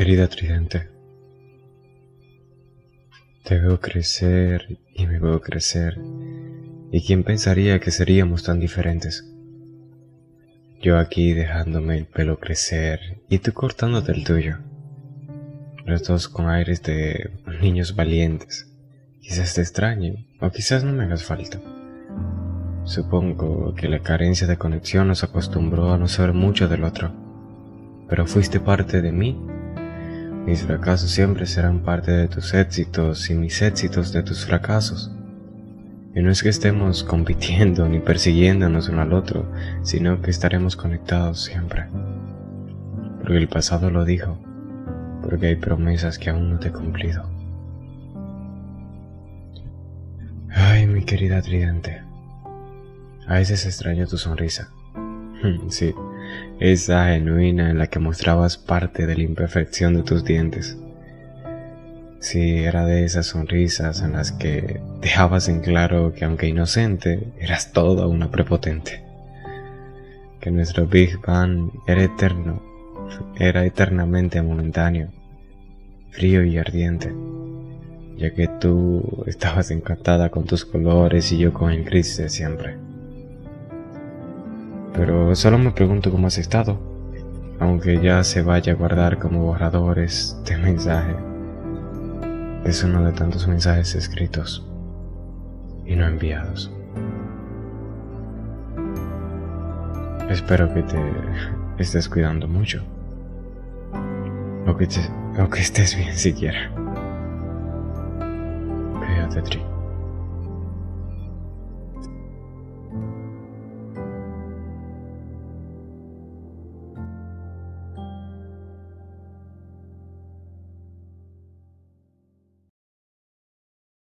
Querida Tridente, te veo crecer y me veo crecer, y quién pensaría que seríamos tan diferentes. Yo aquí dejándome el pelo crecer y tú cortándote el tuyo, los dos con aires de niños valientes. Quizás te extrañe o quizás no me hagas falta. Supongo que la carencia de conexión nos acostumbró a no saber mucho del otro, pero fuiste parte de mí. Mis fracasos siempre serán parte de tus éxitos y mis éxitos de tus fracasos. Y no es que estemos compitiendo ni persiguiéndonos uno al otro, sino que estaremos conectados siempre. Porque el pasado lo dijo, porque hay promesas que aún no te he cumplido. Ay, mi querida Tridente, a veces extraño tu sonrisa. Sí, esa genuina en la que mostrabas parte de la imperfección de tus dientes. Sí, era de esas sonrisas en las que dejabas en claro que aunque inocente, eras toda una prepotente. Que nuestro Big Bang era eterno, era eternamente momentáneo, frío y ardiente, ya que tú estabas encantada con tus colores y yo con el gris de siempre. Pero solo me pregunto cómo has estado, aunque ya se vaya a guardar como borradores de mensaje. Es uno de tantos mensajes escritos y no enviados. Espero que te estés cuidando mucho, o que estés bien siquiera. Cuídate, Tri.